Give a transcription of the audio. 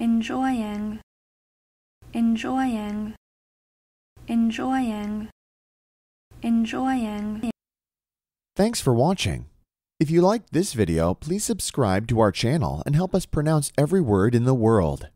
enjoying, enjoying, enjoying, enjoying. Thanks for watching. If you liked this video, please subscribe to our channel and help us pronounce every word in the world.